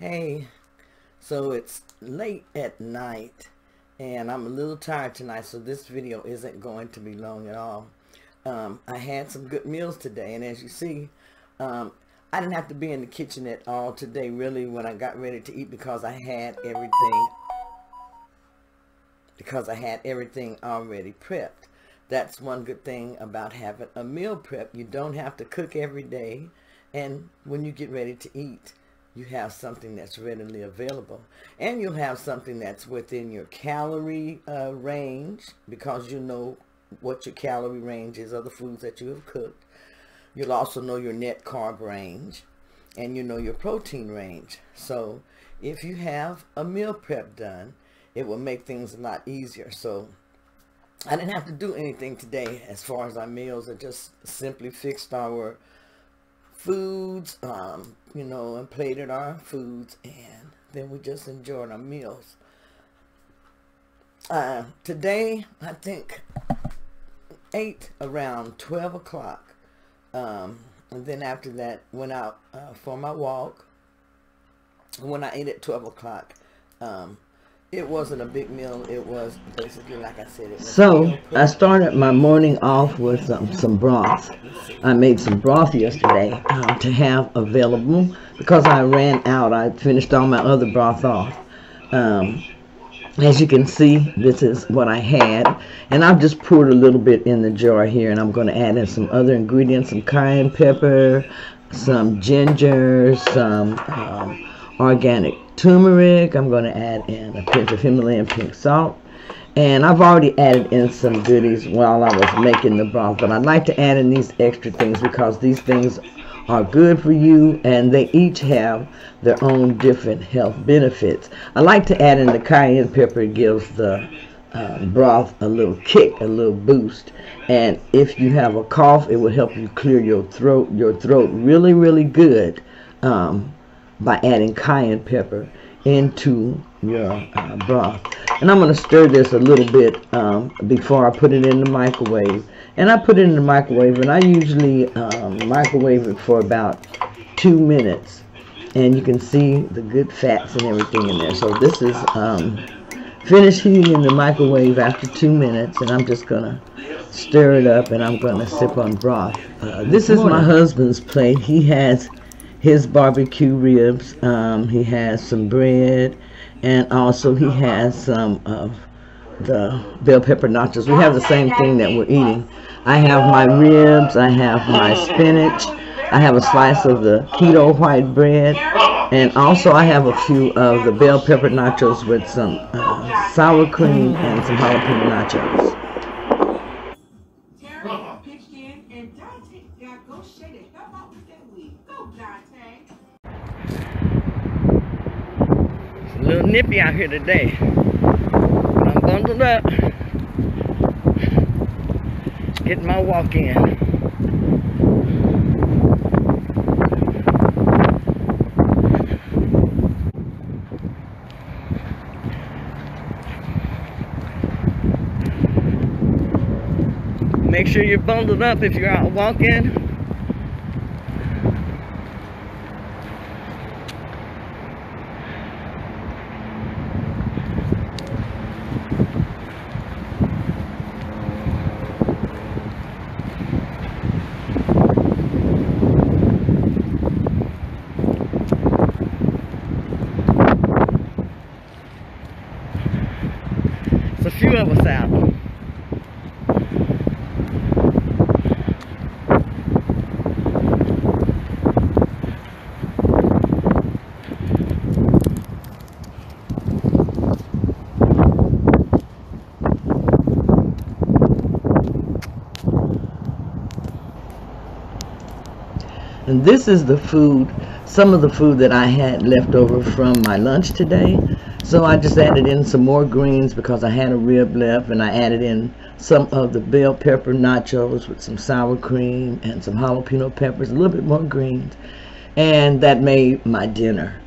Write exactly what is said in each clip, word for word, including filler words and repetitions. Hey, so it's late at night and I'm a little tired tonight, so this video isn't going to be long at all. Um, I had some good meals today, and as you see, um, I didn't have to be in the kitchen at all today really when I got ready to eat because I had everything because I had everything already prepped. That's one good thing about having a meal prep. You don't have to cook every day, and when you get ready to eat, you have something that's readily available, and you'll have something that's within your calorie uh, range because you know what your calorie range is of the foods that you have cooked. You'll also know your net carb range, and you know your protein range. So if you have a meal prep done, it will make things a lot easier. So I didn't have to do anything today as far as our meals. I just simply fixed our foods, um, you know, and plated our foods, and then we just enjoyed our meals. Uh, today, I think ate around twelve o'clock, um, and then after that went out uh, for my walk. When I ate at twelve o'clock, um, it wasn't a big meal. It was basically, like I said, it was so I started my morning off with um, some broth. I made some broth yesterday um, to have available because I ran out. I finished all my other broth off. Um, as you can see, this is what I had, and I've just poured a little bit in the jar here, and I'm going to add in some other ingredients, some cayenne pepper, some ginger, some um, organic turmeric. I'm going to add in a pinch of Himalayan pink salt, and I've already added in some goodies while I was making the broth, but I'd like to add in these extra things because these things are good for you, and they each have their own different health benefits. I like to add in the cayenne pepper. It gives the uh, broth a little kick, a little boost, and if you have a cough, it will help you clear your throat your throat really, really good um, by adding cayenne pepper into your uh, broth. And I'm going to stir this a little bit um, before I put it in the microwave. And I put it in the microwave, and I usually um, microwave it for about two minutes. And you can see the good fats and everything in there. So this is um, finished heating in the microwave after two minutes, and I'm just going to stir it up, and I'm going to sip on broth. Uh, this is my husband's plate. He has his barbecue ribs, um, he has some bread, and also he has some of the bell pepper nachos. We have the same thing that we're eating. I have my ribs, I have my spinach, I have a slice of the keto white bread, and also I have a few of the bell pepper nachos with some uh, sour cream and some jalapeno nachos. A little nippy out here today, but I'm bundled up, getting my walk in. Make sure you're bundled up if you're out walking. Of us out. And this is the food, some of the food that I had left over from my lunch today. So I just added in some more greens because I had a rib left, and I added in some of the bell pepper nachos with some sour cream and some jalapeno peppers, a little bit more greens, and that made my dinner.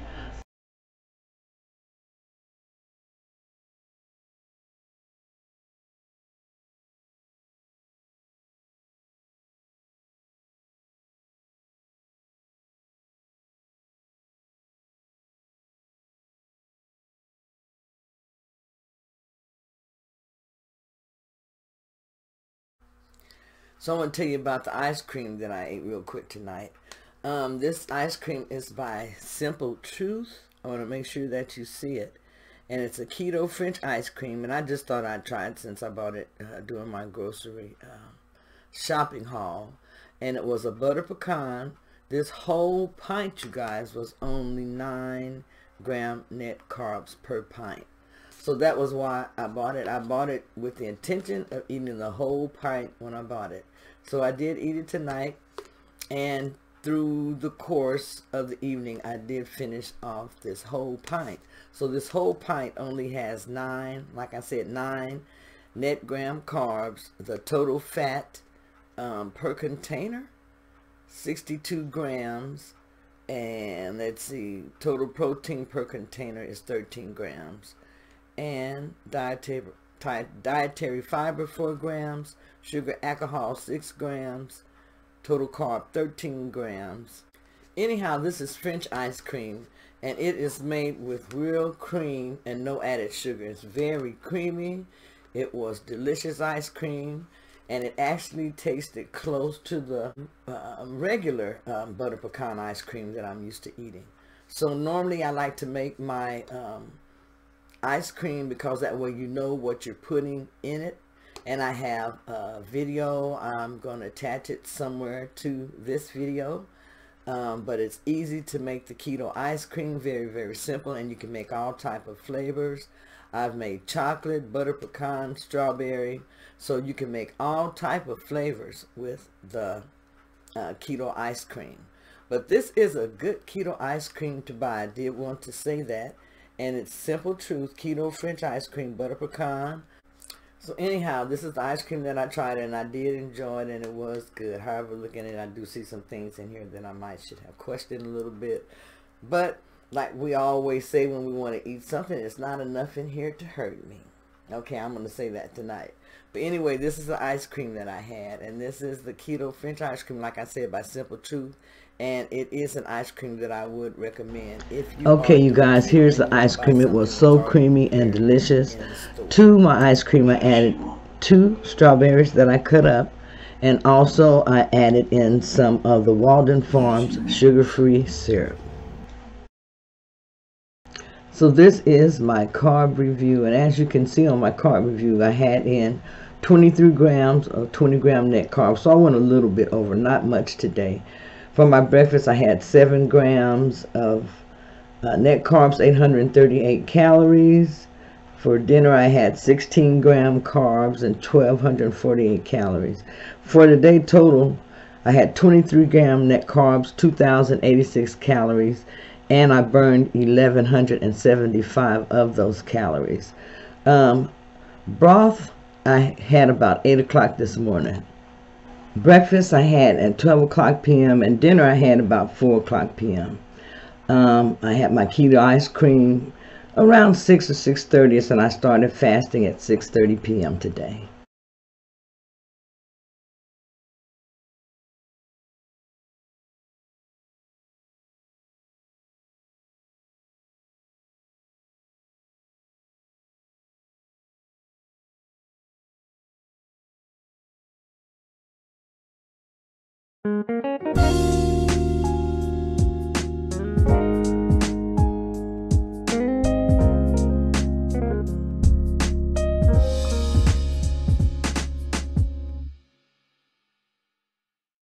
So I'm going to tell you about the ice cream that I ate real quick tonight. Um, this ice cream is by Simple Truth. I want to make sure that you see it. And it's a keto French ice cream. And I just thought I'd try it since I bought it uh, during my grocery um, shopping haul. And it was a butter pecan. This whole pint, you guys, was only nine gram net carbs per pint. So that was why I bought it. I bought it with the intention of eating the whole pint when I bought it. So I did eat it tonight. And through the course of the evening, I did finish off this whole pint. So this whole pint only has nine, like I said, nine net gram carbs. The total fat um, per container, sixty-two grams. And let's see, total protein per container is thirteen grams. And dietary, dietary fiber, four grams. Sugar, alcohol, six grams. Total carb, thirteen grams. Anyhow, this is French ice cream. And it is made with real cream and no added sugar. It's very creamy. It was delicious ice cream. And it actually tasted close to the uh, regular um, butter pecan ice cream that I'm used to eating. So normally I like to make my um, ice cream, because that way you know what you're putting in it. And I have a video. I'm going to attach it somewhere to this video. Um, but it's easy to make the keto ice cream. Very, very simple. And you can make all type of flavors. I've made chocolate, butter pecan, strawberry. So you can make all type of flavors with the uh, keto ice cream. But this is a good keto ice cream to buy. I did want to say that. And it's Simple Truth keto French ice cream, butter pecan. So anyhow, this is the ice cream that I tried, and I did enjoy it, and it was good. However, looking at it, I do see some things in here that I might should have questioned a little bit. But like we always say, when we want to eat something, it's not enough in here to hurt me. Okay, I'm going to say that tonight. But anyway, this is the ice cream that I had. And this is the keto French ice cream, like I said, by Simple Truth. And it is an ice cream that I would recommend. If you okay, you guys, here's the ice cream. It was so creamy and delicious. To my ice cream, I added two strawberries that I cut up. And also, I added in some of the Walden Farms sugar-free syrup. So this is my carb review, and as you can see on my carb review, I had in twenty-three grams of twenty gram net carbs. So I went a little bit over, not much today. For my breakfast, I had seven grams of uh, net carbs, eight hundred thirty-eight calories. For dinner, I had sixteen gram carbs and one thousand two hundred forty-eight calories. For the day total, I had twenty-three gram net carbs, two thousand eighty-six calories. And I burned eleven seventy-five of those calories. Um, broth, I had about eight o'clock this morning. Breakfast, I had at twelve o'clock p m And dinner, I had about four o'clock p m Um, I had my keto ice cream around six or six thirty. And I started fasting at six thirty p m today. Thank you.